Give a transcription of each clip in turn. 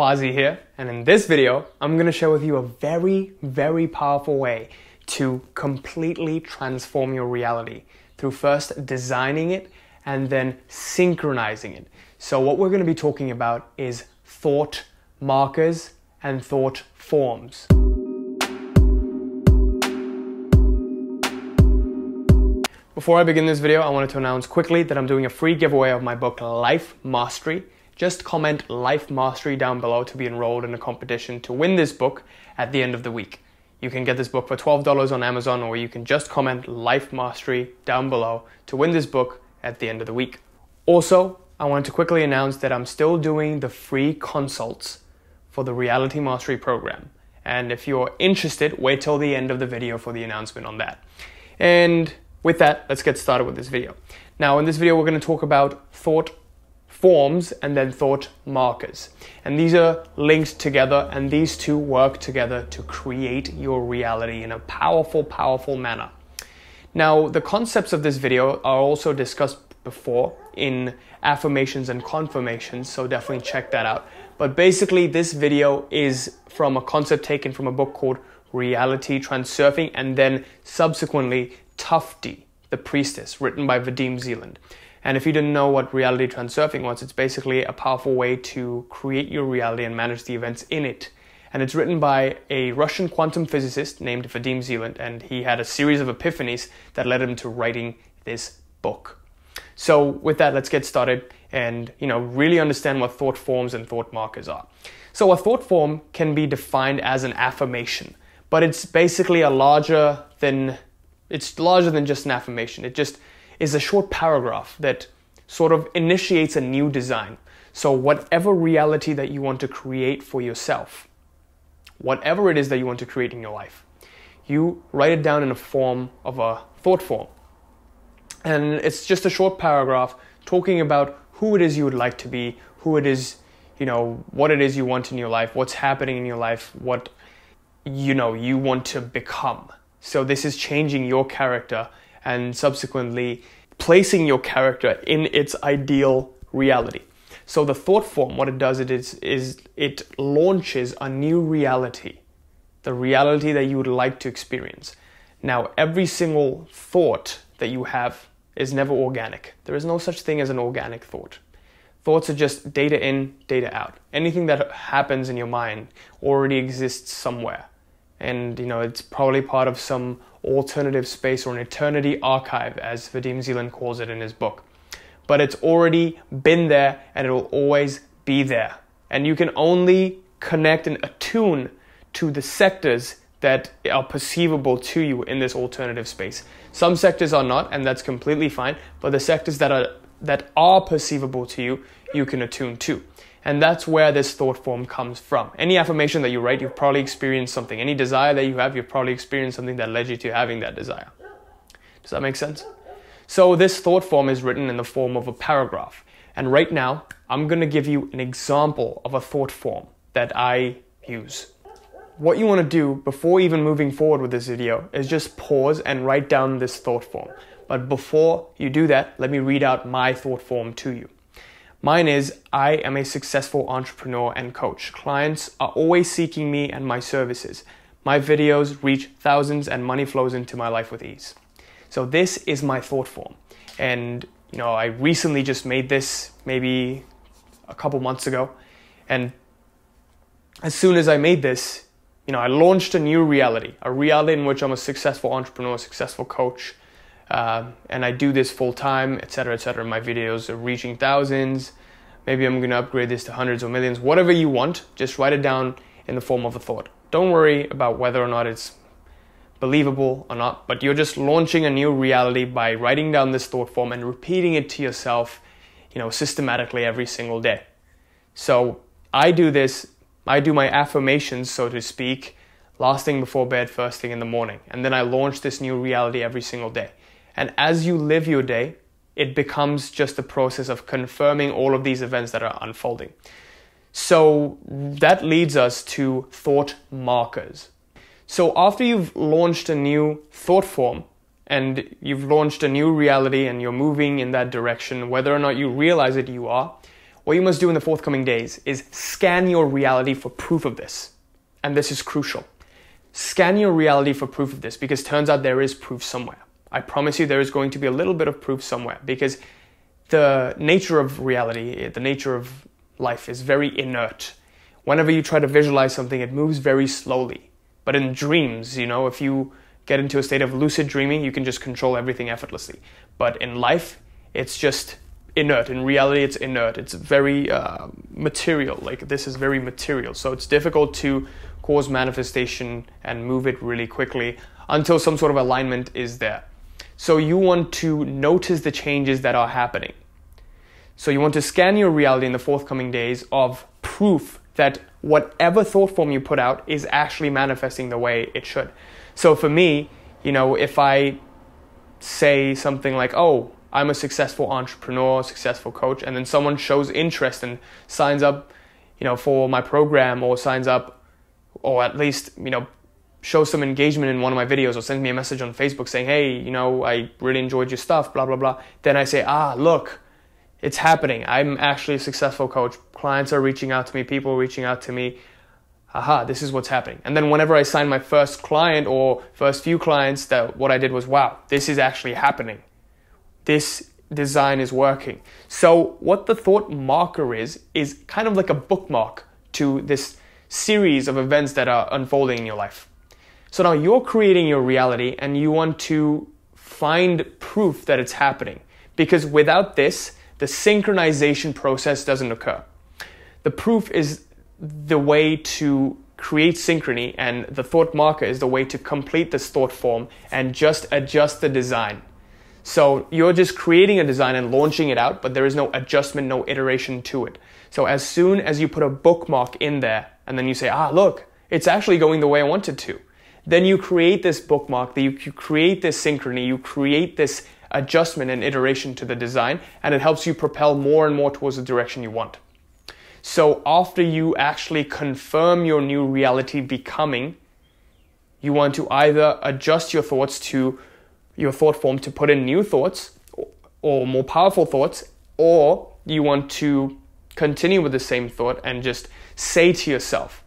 Kwazi here, and in this video, I'm going to share with you a very, very powerful way to completely transform your reality through first designing it and then synchronizing it. So what we're going to be talking about is thought markers and thought forms. Before I begin this video, I wanted to announce quickly that I'm doing a free giveaway of my book, Life Mastery. Just comment Life Mastery down below to be enrolled in a competition to win this book at the end of the week. You can get this book for $12 on Amazon, or you can just comment Life Mastery down below to win this book at the end of the week. Also, I wanted to quickly announce that I'm still doing the free consults for the Reality Mastery program. And if you're interested, wait till the end of the video for the announcement on that. And with that, let's get started with this video. Now, in this video, we're going to talk about thought forms and then thought markers. And these are linked together, and these two work together to create your reality in a powerful, powerful manner. Now, the concepts of this video are also discussed before in affirmations and confirmations, so definitely check that out. But basically, this video is from a concept taken from a book called Reality Transurfing, and then subsequently Tufti, the Priestess, written by Vadim Zeland. And if you didn't know what reality transurfing was, it's basically a powerful way to create your reality and manage the events in it. And it's written by a Russian quantum physicist named Vadim Zeland, and he had a series of epiphanies that led him to writing this book. So with that, let's get started and, really understand what thought forms and thought markers are. So a thought form can be defined as an affirmation, but it's basically larger than just an affirmation. It just is a short paragraph that sort of initiates a new design. So whatever reality that you want to create for yourself, whatever it is that you want to create in your life, you write it down in a form of a thought form. And it's just a short paragraph talking about who it is you would like to be, who it is, what it is you want in your life, what's happening in your life, what, you want to become. So this is changing your character and subsequently placing your character in its ideal reality. So the thought form, what it does is it launches a new reality, the reality that you would like to experience. Now, every single thought that you have is never organic. There is no such thing as an organic thought. Thoughts are just data in, data out. Anything that happens in your mind already exists somewhere. And, it's probably part of some alternative space or an eternity archive, as Vadim Zeland calls it in his book. But it's already been there, and it will always be there. And you can only connect and attune to the sectors that are perceivable to you in this alternative space. Some sectors are not, and that's completely fine. But the sectors that are perceivable to you, you can attune to. And that's where this thought form comes from. Any affirmation that you write, you've probably experienced something. Any desire that you have, you've probably experienced something that led you to having that desire. Does that make sense? So this thought form is written in the form of a paragraph. And right now, I'm going to give you an example of a thought form that I use. What you want to do before even moving forward with this video is just pause and write down this thought form. But before you do that, let me read out my thought form to you. Mine is, I am a successful entrepreneur and coach. Clients are always seeking me and my services. My videos reach thousands and money flows into my life with ease. So this is my thought form. And, I recently just made this maybe a couple months ago. And as soon as I made this, I launched a new reality, a reality in which I'm a successful entrepreneur, successful coach. And I do this full time, etc., etc. My videos are reaching thousands. Maybe I'm going to upgrade this to hundreds or millions. Whatever you want, just write it down in the form of a thought. Don't worry about whether or not it's believable or not, but you're just launching a new reality by writing down this thought form and repeating it to yourself, systematically every single day. So I do this. I do my affirmations, so to speak, last thing before bed, first thing in the morning. And then I launch this new reality every single day. And as you live your day, it becomes just the process of confirming all of these events that are unfolding. So that leads us to thought markers. So after you've launched a new thought form and you've launched a new reality and you're moving in that direction, whether or not you realize it, you are. What you must do in the forthcoming days is scan your reality for proof of this. And this is crucial. Scan your reality for proof of this, because turns out there is proof somewhere. I promise you there is going to be a little bit of proof somewhere, because the nature of reality, the nature of life is very inert. Whenever you try to visualize something, it moves very slowly. But in dreams, you know, if you get into a state of lucid dreaming, you can just control everything effortlessly. But in life, it's just inert. In reality, it's inert. It's very material. Like, this is very material. So it's difficult to cause manifestation and move it really quickly until some sort of alignment is there. So you want to notice the changes that are happening. So you want to scan your reality in the forthcoming days of proof that whatever thought form you put out is actually manifesting the way it should. So for me, you know, if I say something like, oh, I'm a successful entrepreneur, successful coach, and then someone shows interest and signs up, you know, for my program, or signs up, or at least, you know, shows some engagement in one of my videos, or sends me a message on Facebook saying, hey, you know, I really enjoyed your stuff, blah, blah, blah. Then I say, ah, look, it's happening. I'm actually a successful coach. Clients are reaching out to me. People are reaching out to me. Aha, this is what's happening. And then whenever I sign my first client or first few clients, that what I did was, wow, this is actually happening. This design is working. So what the thought marker is kind of like a bookmark to this series of events that are unfolding in your life. So now you're creating your reality and you want to find proof that it's happening, because without this, the synchronization process doesn't occur. The proof is the way to create synchrony, and the thought marker is the way to complete this thought form and just adjust the design. So you're just creating a design and launching it out, but there is no adjustment, no iteration to it. So as soon as you put a bookmark in there and then you say, ah, look, it's actually going the way I want it to, then you create this bookmark, you create this synchrony, you create this adjustment and iteration to the design, and it helps you propel more and more towards the direction you want. So after you actually confirm your new reality becoming, you want to either adjust your thoughts to your thought form to put in new thoughts or more powerful thoughts, or you want to continue with the same thought and just say to yourself,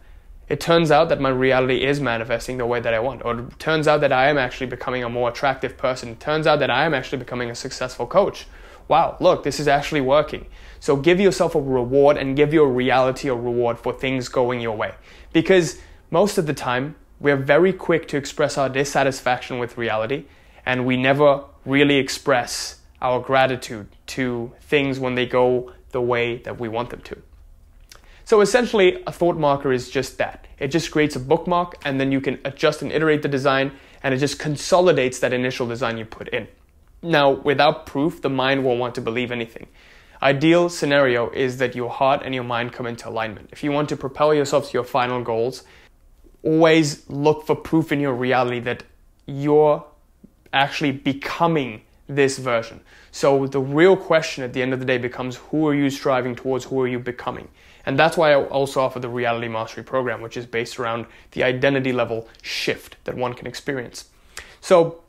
it turns out that my reality is manifesting the way that I want, or it turns out that I am actually becoming a more attractive person. It turns out that I am actually becoming a successful coach. Wow, look, this is actually working. So give yourself a reward and give your reality a reward for things going your way. Because most of the time, we're very quick to express our dissatisfaction with reality, and we never really express our gratitude to things when they go the way that we want them to. So essentially, a thought marker is just that. It just creates a bookmark, and then you can adjust and iterate the design, and it just consolidates that initial design you put in. Now, without proof, the mind won't want to believe anything. Ideal scenario is that your heart and your mind come into alignment. If you want to propel yourself to your final goals, always look for proof in your reality that you're actually becoming this version. So the real question at the end of the day becomes, who are you striving towards? Who are you becoming? And that's why I also offer the Reality Mastery Program, which is based around the identity level shift that one can experience. So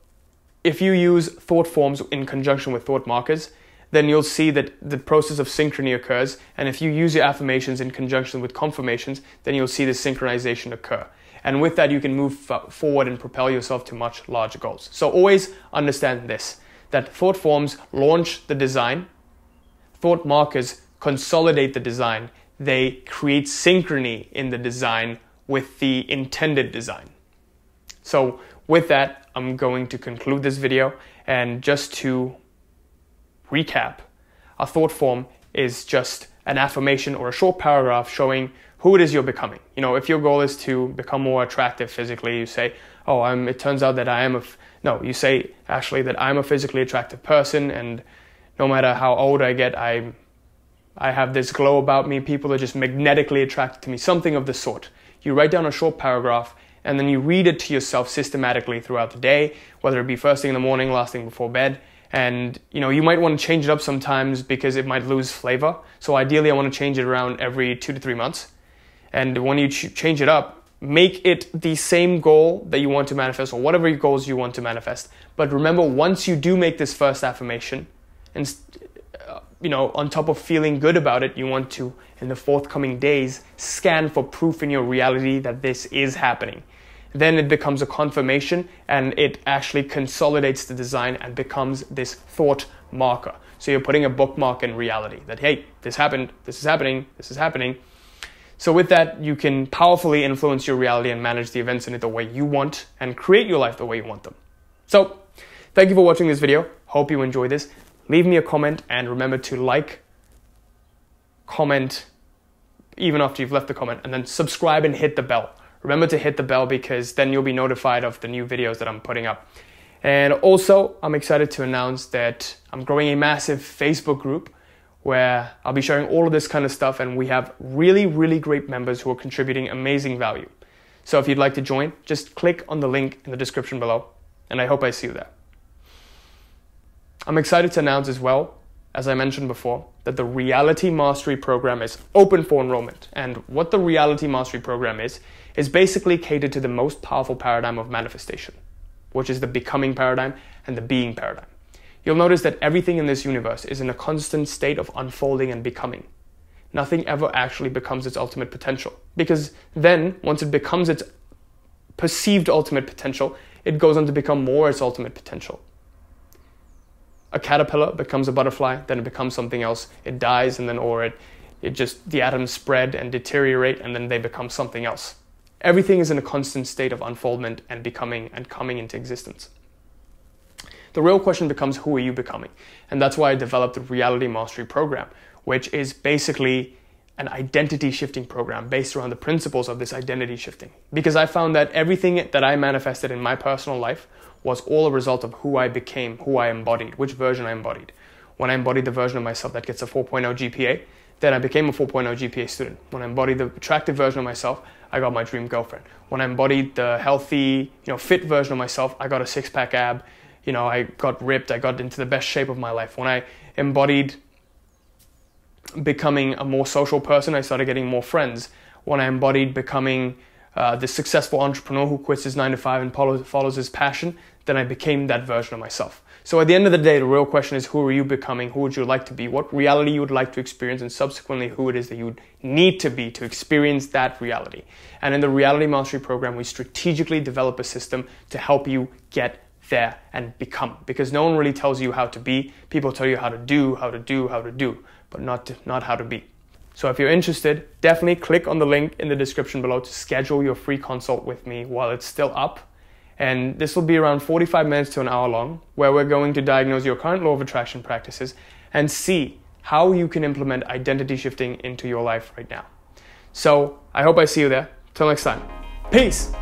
if you use thought forms in conjunction with thought markers, then you'll see that the process of synchrony occurs. And if you use your affirmations in conjunction with confirmations, then you'll see the synchronization occur. And with that, you can move forward and propel yourself to much larger goals. So always understand this, that thought forms launch the design, thought markers consolidate the design, they create synchrony in the design with the intended design. So with that, I'm going to conclude this video, and just to recap, a thought form is just an affirmation or a short paragraph showing who it is you're becoming. You know, if your goal is to become more attractive physically, you say, oh, it turns out that I am a... No, you say actually that I'm a physically attractive person, and no matter how old I get, I have this glow about me. People are just magnetically attracted to me, something of the sort. You write down a short paragraph and then you read it to yourself systematically throughout the day, whether it be first thing in the morning, last thing before bed. And you know, you might want to change it up sometimes because it might lose flavor. So ideally I want to change it around every 2 to 3 months. And when you change it up, make it the same goal that you want to manifest, or whatever goals you want to manifest. But remember, once you do make this first affirmation, and you know, on top of feeling good about it, you want to, in the forthcoming days, scan for proof in your reality that this is happening. Then it becomes a confirmation, and it actually consolidates the design and becomes this thought marker. So you're putting a bookmark in reality that, hey, this happened, this is happening, this is happening. So with that, you can powerfully influence your reality and manage the events in it the way you want and create your life the way you want them. So thank you for watching this video. Hope you enjoy this. Leave me a comment, and remember to like, comment, even after you've left the comment, and then subscribe and hit the bell. Remember to hit the bell, because then you'll be notified of the new videos that I'm putting up. And also, I'm excited to announce that I'm growing a massive Facebook group where I'll be sharing all of this kind of stuff, and we have really, really great members who are contributing amazing value. So if you'd like to join, just click on the link in the description below, and I hope I see you there. I'm excited to announce as well, as I mentioned before, that the Reality Mastery Program is open for enrollment. And what the Reality Mastery Program is basically catered to the most powerful paradigm of manifestation, which is the becoming paradigm and the being paradigm. You'll notice that everything in this universe is in a constant state of unfolding and becoming. Nothing ever actually becomes its ultimate potential, because then, once it becomes its perceived ultimate potential, it goes on to become more its ultimate potential. A caterpillar becomes a butterfly, then it becomes something else. It dies, and then the atoms spread and deteriorate, and then they become something else. Everything is in a constant state of unfoldment and becoming and coming into existence. The real question becomes, who are you becoming? And that's why I developed the Reality Mastery Program, which is basically an identity shifting program based around the principles of this identity shifting. Because I found that everything that I manifested in my personal life was all a result of who I became, who I embodied, which version I embodied. When I embodied the version of myself that gets a 4.0 GPA, then I became a 4.0 GPA student. When I embodied the attractive version of myself, I got my dream girlfriend. When I embodied the healthy, fit version of myself, I got a six-pack ab. I got ripped, I got into the best shape of my life. When I embodied becoming a more social person, I started getting more friends. When I embodied becoming the successful entrepreneur who quits his 9-to-5 and follows his passion, then I became that version of myself. So at the end of the day, the real question is, who are you becoming? Who would you like to be? What reality you would like to experience, and subsequently who it is that you would need to be to experience that reality. And in the Reality Mastery Program, we strategically develop a system to help you get there and become, because no one really tells you how to be. People tell you how to do, how to do, how to do, but not how to be. So if you're interested, definitely click on the link in the description below to schedule your free consult with me while it's still up. And this will be around 45 minutes to an hour long, where we're going to diagnose your current law of attraction practices and see how you can implement identity shifting into your life right now. So I hope I see you there. Till next time. Peace.